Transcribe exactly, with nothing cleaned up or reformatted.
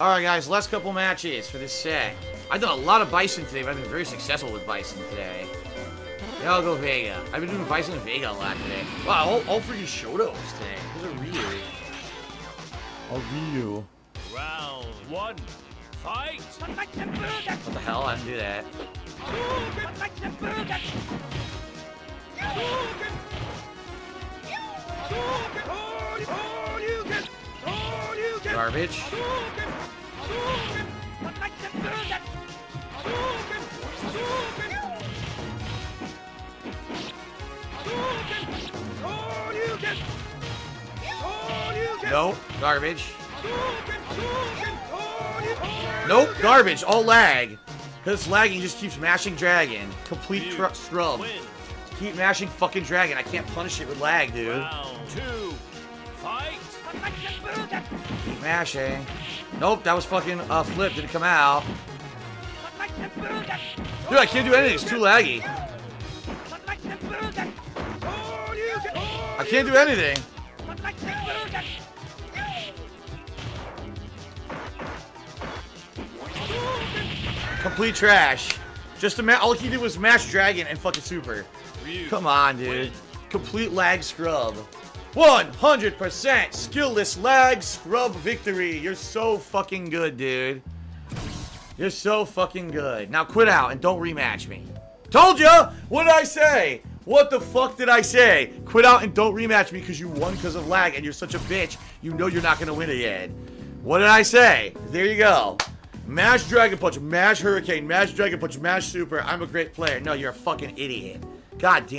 Alright guys, last couple matches for this set. I've done a lot of Bison today, but I've been very successful with Bison today. Now I'll go Vega. I've been doing Bison and Vega a lot today. Wow, all, all freaking Shotos today. Those are Ryu. All Ryu. Round one. Fight! What the hell? I didn't do that. Garbage. No, garbage. Nope, garbage. All lag. Because it's lagging, just keeps mashing dragon. Complete tr scrub. Keep mashing fucking dragon. I can't punish it with lag, dude. Round two. Fight. Keep mashing. Nope, that was fucking uh, flip. Didn't come out. Dude, I can't do anything. It's too laggy. I can't do anything. Complete trash. Just a ma all he did was mash dragon and fucking super. Come on, dude. Complete lag scrub. one hundred percent skillless lag scrub victory. You're so fucking good, dude. You're so fucking good. Now quit out and don't rematch me. Told ya! What did I say? What the fuck did I say? Quit out and don't rematch me because you won because of lag and you're such a bitch. You know you're not gonna win again. What did I say? There you go. Mash Dragon Punch, Mash Hurricane, Mash Dragon Punch, Mash Super. I'm a great player. No, you're a fucking idiot. God damn.